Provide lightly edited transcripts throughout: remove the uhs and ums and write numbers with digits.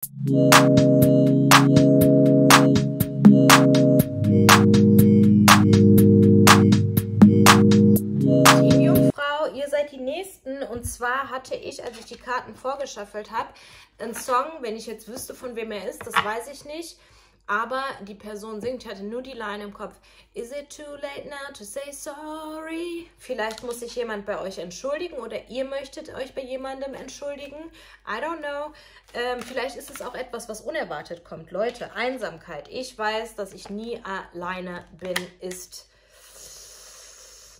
Team Jungfrau, ihr seid die Nächsten. Und zwar hatte ich, als ich die Karten vorgeschaffelt habe, einen Song, wenn ich jetzt wüsste, von wem er ist, das weiß ich nicht. Aber die Person singt, ich hatte nur die Line im Kopf. Is it too late now to say sorry? Vielleicht muss sich jemand bei euch entschuldigen oder ihr möchtet euch bei jemandem entschuldigen. I don't know. Vielleicht ist es auch etwas, was unerwartet kommt. Leute, Einsamkeit. Ich weiß, dass ich nie alleine bin, ist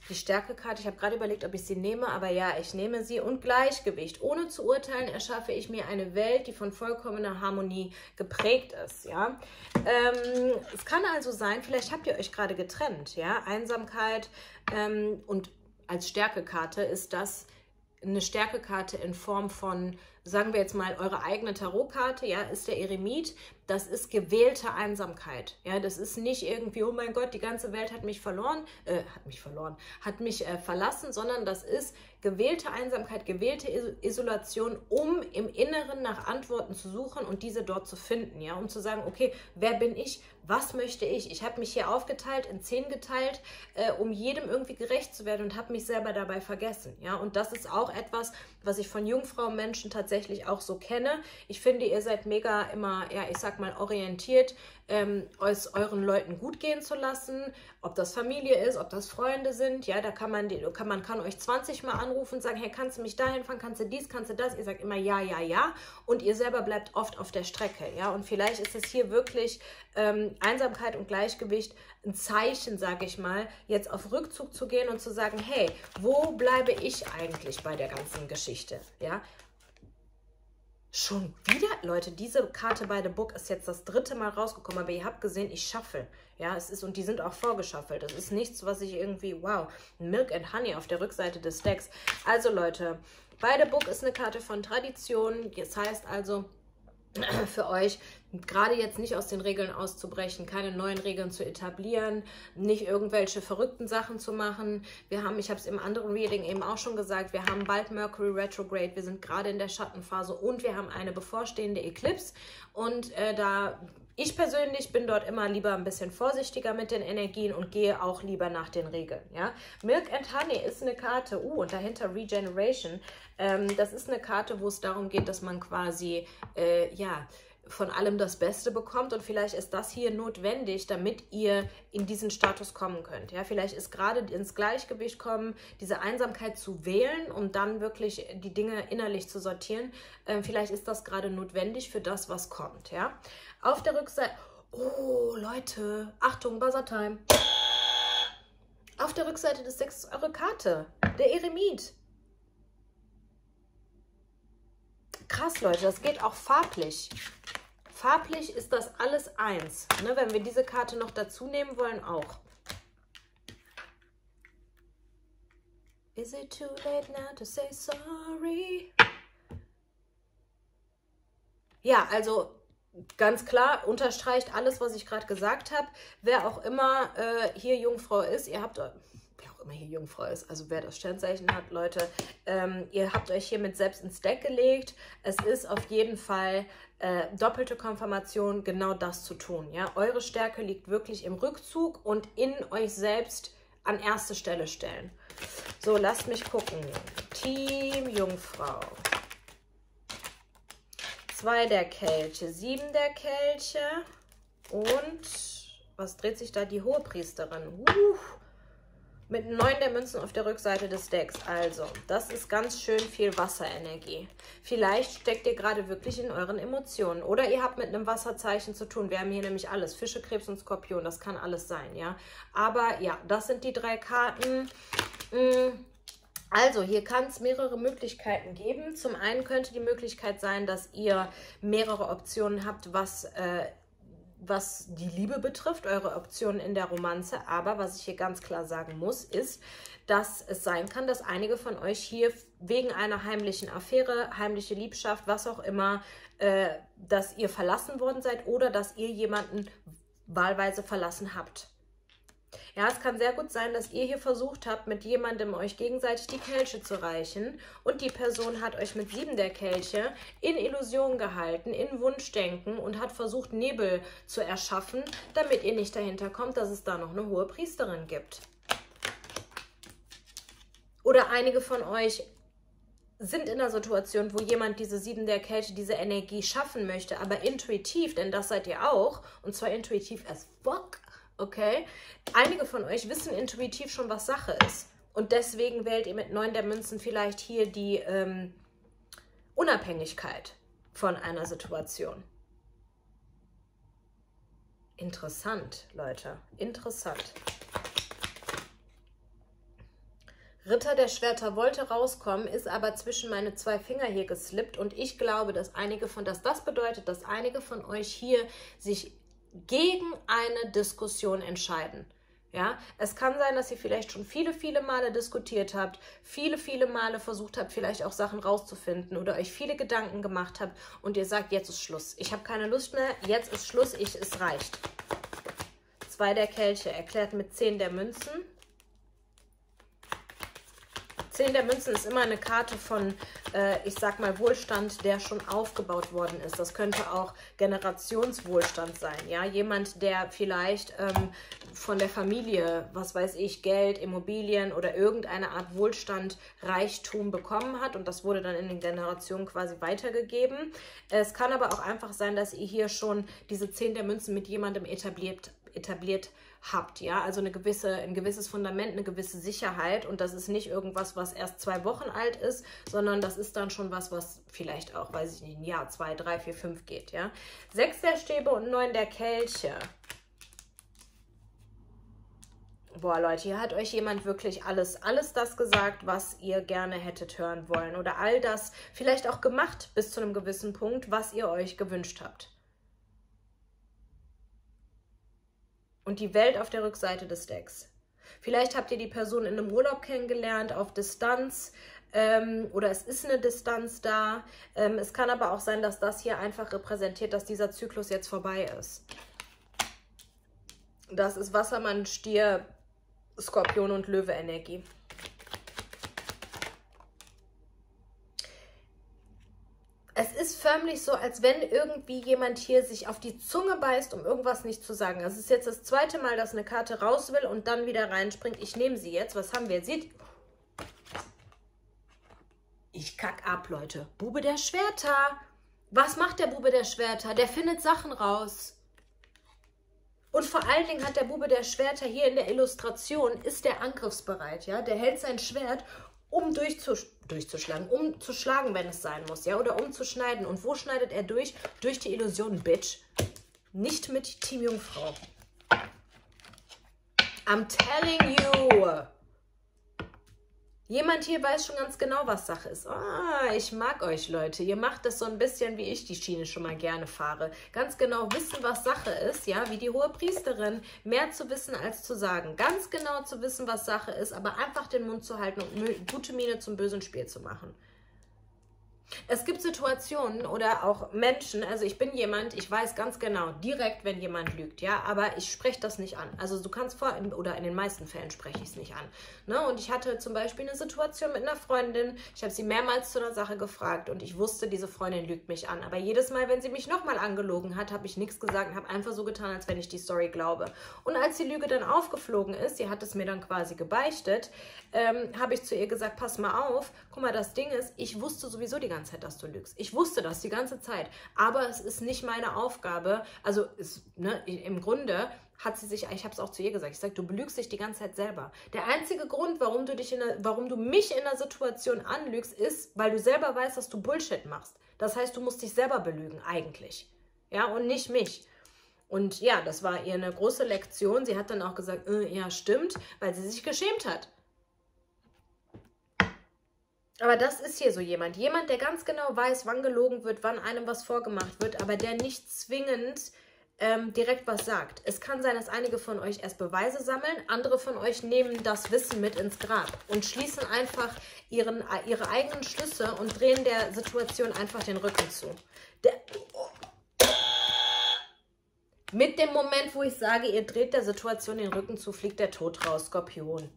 die Stärkekarte. Ich habe gerade überlegt, ob ich sie nehme, aber ja, ich nehme sie. Und Gleichgewicht. Ohne zu urteilen erschaffe ich mir eine Welt, die von vollkommener Harmonie geprägt ist. Ja? Es kann also sein, vielleicht habt ihr euch gerade getrennt. Ja? Einsamkeit und als Stärkekarte ist das eine Stärkekarte in Form von, sagen wir jetzt mal, eure eigene Tarotkarte, ja, ist der Eremit. Das ist gewählte Einsamkeit, ja, das ist nicht irgendwie, oh mein Gott, die ganze Welt hat mich verloren, hat mich verlassen, sondern das ist gewählte Einsamkeit, gewählte Isolation, um im Inneren nach Antworten zu suchen und diese dort zu finden, ja, um zu sagen, okay, wer bin ich, was möchte ich? Ich habe mich hier aufgeteilt, in 10 geteilt, um jedem irgendwie gerecht zu werden und habe mich selber dabei vergessen, ja, und das ist auch etwas, was ich von Jungfrau-Menschen tatsächlich auch so kenne. Ich finde, ihr seid mega immer, ja, ich sag mal, orientiert, es euren Leuten gut gehen zu lassen, ob das Familie ist, ob das Freunde sind, ja, da kann man euch 20 Mal anrufen und sagen, hey, kannst du mich dahin fahren, kannst du dies, kannst du das, ihr sagt immer ja, ja, ja und ihr selber bleibt oft auf der Strecke, ja, und vielleicht ist es hier wirklich Einsamkeit und Gleichgewicht ein Zeichen, sage ich mal, jetzt auf Rückzug zu gehen und zu sagen, hey, wo bleibe ich eigentlich bei der ganzen Geschichte, ja. Schon wieder? Leute, diese Karte bei The Book ist jetzt das 3. Mal rausgekommen, aber ihr habt gesehen, ich shuffle. Ja, es ist, und die sind auch vorgeschaffelt. Das ist nichts, was ich irgendwie, wow, Milk and Honey auf der Rückseite des Decks. Also Leute, bei The Book ist eine Karte von Tradition. Das heißt also, für euch, gerade jetzt nicht aus den Regeln auszubrechen, keine neuen Regeln zu etablieren, nicht irgendwelche verrückten Sachen zu machen. Wir haben, ich habe es im anderen Reading eben auch schon gesagt, wir haben bald Mercury Retrograde, wir sind gerade in der Schattenphase und wir haben eine bevorstehende Eclipse und ich persönlich bin dort immer lieber ein bisschen vorsichtiger mit den Energien und gehe auch lieber nach den Regeln. Ja? Milk and Honey ist eine Karte, und dahinter Regeneration. Das ist eine Karte, wo es darum geht, dass man quasi, ja, von allem das Beste bekommt und vielleicht ist das hier notwendig, damit ihr in diesen Status kommen könnt. Ja, vielleicht ist gerade ins Gleichgewicht kommen, diese Einsamkeit zu wählen, um dann wirklich die Dinge innerlich zu sortieren. Vielleicht ist das gerade notwendig für das, was kommt. Ja, auf der Rückseite, oh Leute, Achtung, Buzzer Time. Auf der Rückseite des Decks ist eure Karte, der Eremit. Krass, Leute, das geht auch farblich. Farblich ist das alles eins, ne? Wenn wir diese Karte noch dazu nehmen wollen, auch. Is it too late now to say sorry? Ja, also ganz klar, unterstreicht alles, was ich gerade gesagt habe. Wer auch immer hier Jungfrau ist, ihr habt... Wer auch immer hier Jungfrau ist, also wer das Sternzeichen hat, Leute, ihr habt euch hiermit selbst ins Deck gelegt. Es ist auf jeden Fall doppelte Konfirmation, genau das zu tun. Ja? Eure Stärke liegt wirklich im Rückzug und in euch selbst an erste Stelle stellen. So, lasst mich gucken. Team Jungfrau. 2 der Kelche, 7 der Kelche und was dreht sich da? Die Hohepriesterin. Mit 9 der Münzen auf der Rückseite des Decks. Also, das ist ganz schön viel Wasserenergie. Vielleicht steckt ihr gerade wirklich in euren Emotionen. Oder ihr habt mit einem Wasserzeichen zu tun. Wir haben hier nämlich alles. Fische, Krebs und Skorpion. Das kann alles sein, ja. Aber ja, das sind die 3 Karten. Also, hier kann es mehrere Möglichkeiten geben. Zum einen könnte die Möglichkeit sein, dass ihr mehrere Optionen habt, was die Liebe betrifft, eure Optionen in der Romanze. Aber was ich hier ganz klar sagen muss, ist, dass es sein kann, dass einige von euch hier wegen einer heimlichen Affäre, heimliche Liebschaft, was auch immer, dass ihr verlassen worden seid oder dass ihr jemanden wahlweise verlassen habt. Ja, es kann sehr gut sein, dass ihr hier versucht habt, mit jemandem euch gegenseitig die Kelche zu reichen und die Person hat euch mit 7 der Kelche in Illusion gehalten, in Wunschdenken und hat versucht, Nebel zu erschaffen, damit ihr nicht dahinter kommt, dass es da noch eine Hohepriesterin gibt. Oder einige von euch sind in einer Situation, wo jemand diese 7 der Kelche, diese Energie schaffen möchte, aber intuitiv, denn das seid ihr auch, und zwar intuitiv as fuck. Okay, einige von euch wissen intuitiv schon, was Sache ist. Und deswegen wählt ihr mit 9 der Münzen vielleicht hier die Unabhängigkeit von einer Situation. Interessant, Leute. Interessant. Ritter der Schwerter wollte rauskommen, ist aber zwischen meine 2 Finger hier geslippt. Und ich glaube, dass das bedeutet, dass einige von euch hier sich gegen eine Diskussion entscheiden. Ja, es kann sein, dass ihr vielleicht schon viele, viele Male diskutiert habt, viele, viele Male versucht habt, vielleicht auch Sachen rauszufinden oder euch viele Gedanken gemacht habt und ihr sagt, jetzt ist Schluss. Ich habe keine Lust mehr, jetzt ist Schluss, es reicht. 2 der Kelche erklärt mit 10 der Münzen. 10 der Münzen ist immer eine Karte von, ich sag mal, Wohlstand, der schon aufgebaut worden ist. Das könnte auch Generationswohlstand sein. Ja? Jemand, der vielleicht von der Familie, was weiß ich, Geld, Immobilien oder irgendeine Art Wohlstand, Reichtum bekommen hat. Und das wurde dann in den Generationen quasi weitergegeben. Es kann aber auch einfach sein, dass ihr hier schon diese 10 der Münzen mit jemandem etabliert habt, ja, also ein gewisses Fundament, eine gewisse Sicherheit und das ist nicht irgendwas, was erst 2 Wochen alt ist, sondern das ist dann schon was, was vielleicht auch, weiß ich nicht, ein Jahr, 2, 3, 4, 5 geht, ja. 6 der Stäbe und 9 der Kelche. Boah, Leute, hier hat euch jemand wirklich alles das gesagt, was ihr gerne hättet hören wollen oder all das vielleicht auch gemacht bis zu einem gewissen Punkt, was ihr euch gewünscht habt. Und die Welt auf der Rückseite des Decks. Vielleicht habt ihr die Person in einem Urlaub kennengelernt, auf Distanz oder es ist eine Distanz da. Es kann aber auch sein, dass das hier einfach repräsentiert, dass dieser Zyklus jetzt vorbei ist. Das ist Wassermann, Stier, Skorpion und Löwe-Energie. Es ist förmlich so, als wenn irgendwie jemand hier sich auf die Zunge beißt, um irgendwas nicht zu sagen. Es ist jetzt das 2. Mal, dass eine Karte raus will und dann wieder reinspringt. Ich nehme sie jetzt. Was haben wir? Seht. Ich kack ab, Leute. Bube der Schwerter. Was macht der Bube der Schwerter? Der findet Sachen raus. Und vor allen Dingen hat der Bube der Schwerter hier in der Illustration, ist der angriffsbereit, ja? Der hält sein Schwert, um durchzuschlagen, um zu schlagen, wenn es sein muss, ja, oder um zu schneiden. Und wo schneidet er durch? Durch die Illusion, Bitch. Nicht mit Team Jungfrau. I'm telling you. Jemand hier weiß schon ganz genau, was Sache ist. Ah, ich mag euch, Leute. Ihr macht das so ein bisschen, wie ich die Schiene schon mal gerne fahre. Ganz genau wissen, was Sache ist, ja, wie die Hohepriesterin. Mehr zu wissen, als zu sagen. Ganz genau zu wissen, was Sache ist, aber einfach den Mund zu halten und gute Miene zum bösen Spiel zu machen. Es gibt Situationen oder auch Menschen, also ich bin jemand, ich weiß ganz genau, direkt, wenn jemand lügt, ja, aber ich spreche das nicht an. Also du kannst in den meisten Fällen spreche ich es nicht an. Ne? Und ich hatte zum Beispiel eine Situation mit einer Freundin, ich habe sie mehrmals zu einer Sache gefragt und ich wusste, diese Freundin lügt mich an. Aber jedes Mal, wenn sie mich nochmal angelogen hat, habe ich nichts gesagt und habe einfach so getan, als wenn ich die Story glaube. Und als die Lüge dann aufgeflogen ist, sie hat es mir dann quasi gebeichtet, habe ich zu ihr gesagt, pass mal auf, guck mal, das Ding ist, ich wusste sowieso die ganze Zeit, dass du lügst. Ich wusste das die ganze Zeit, aber es ist nicht meine Aufgabe. Also ist, ne, im Grunde hat sie sich, ich habe es auch zu ihr gesagt, ich sage, du belügst dich die ganze Zeit selber. Der einzige Grund, warum du mich in der Situation anlügst, ist, weil du selber weißt, dass du Bullshit machst. Das heißt, du musst dich selber belügen eigentlich, ja, und nicht mich. Und ja, das war ihr eine große Lektion. Sie hat dann auch gesagt, ja, stimmt, weil sie sich geschämt hat. Aber das ist hier so jemand. Jemand, der ganz genau weiß, wann gelogen wird, wann einem was vorgemacht wird, aber der nicht zwingend direkt was sagt. Es kann sein, dass einige von euch erst Beweise sammeln, andere von euch nehmen das Wissen mit ins Grab und schließen einfach ihre eigenen Schlüsse und drehen der Situation einfach den Rücken zu. Mit dem Moment, wo ich sage, ihr dreht der Situation den Rücken zu, fliegt der Tod raus, Skorpion.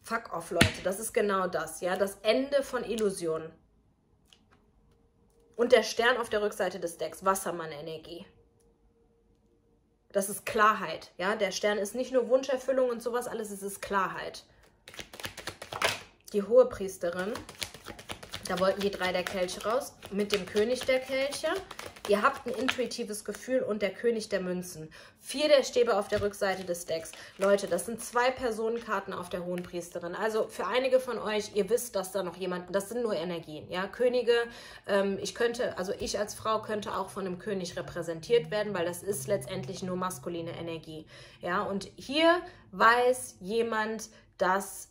Fuck off, Leute, das ist genau das, ja, das Ende von Illusionen. Und der Stern auf der Rückseite des Decks, Wassermann-Energie. Das ist Klarheit, ja, der Stern ist nicht nur Wunscherfüllung und sowas, alles, es ist Klarheit. Die Hohepriesterin, da wollten die 3 der Kelche raus, mit dem König der Kelche. Ihr habt ein intuitives Gefühl und der König der Münzen. 4 der Stäbe auf der Rückseite des Decks. Leute, das sind 2 Personenkarten auf der Hohenpriesterin. Also für einige von euch, ihr wisst, dass da noch jemand, das sind nur Energien, ja, Könige. Ich als Frau könnte auch von einem König repräsentiert werden, weil das ist letztendlich nur maskuline Energie, ja. Und hier weiß jemand, dass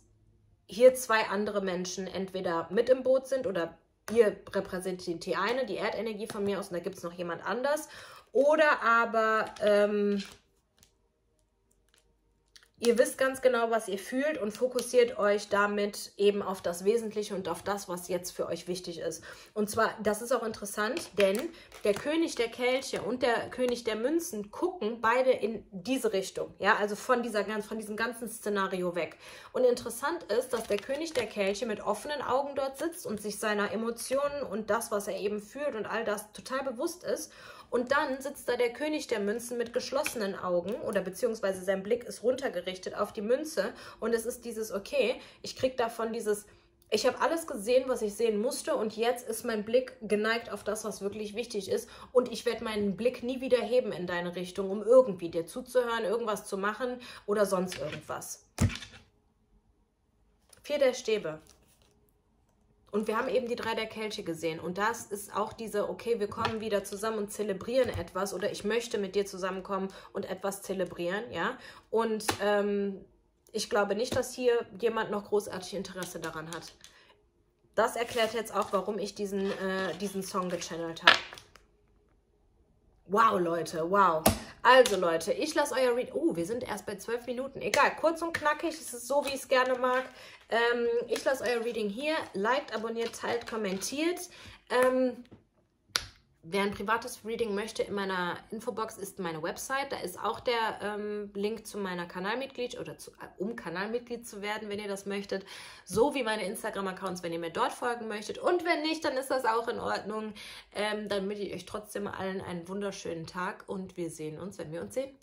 hier 2 andere Menschen entweder mit im Boot sind oder ihr repräsentiert die eine, die Erdenergie von mir aus, und da gibt es noch jemand anders. Oder aber ihr wisst ganz genau, was ihr fühlt und fokussiert euch damit eben auf das Wesentliche und auf das, was jetzt für euch wichtig ist. Und zwar, das ist auch interessant, denn der König der Kelche und der König der Münzen gucken beide in diese Richtung, ja, also von diesem ganzen Szenario weg. Und interessant ist, dass der König der Kelche mit offenen Augen dort sitzt und sich seiner Emotionen und das, was er eben fühlt und all das total bewusst ist. Und dann sitzt da der König der Münzen mit geschlossenen Augen oder beziehungsweise sein Blick ist runtergerichtet auf die Münze und es ist dieses, okay, ich kriege davon dieses, ich habe alles gesehen, was ich sehen musste und jetzt ist mein Blick geneigt auf das, was wirklich wichtig ist und ich werde meinen Blick nie wieder heben in deine Richtung, um irgendwie dir zuzuhören, irgendwas zu machen oder sonst irgendwas. 4 der Stäbe. Und wir haben eben die 3 der Kelche gesehen. Und das ist auch diese, okay, wir kommen wieder zusammen und zelebrieren etwas. Oder ich möchte mit dir zusammenkommen und etwas zelebrieren, ja. Und ich glaube nicht, dass hier jemand noch großartig Interesse daran hat. Das erklärt jetzt auch, warum ich diesen Song gechannelt habe. Wow, Leute, wow. Also, Leute, ich lasse euer Read... Oh, wir sind erst bei 12 Minuten. Egal, kurz und knackig, es ist so, wie ich es gerne mag. Ich lasse euer Reading hier. Liked, abonniert, teilt, kommentiert. Wer ein privates Reading möchte, in meiner Infobox ist meine Website. Da ist auch der Link zu meiner Kanalmitgliedschaft oder um Kanalmitglied zu werden, wenn ihr das möchtet. So wie meine Instagram-Accounts, wenn ihr mir dort folgen möchtet. Und wenn nicht, dann ist das auch in Ordnung. Dann wünsche ich euch trotzdem allen einen wunderschönen Tag und wir sehen uns, wenn wir uns sehen.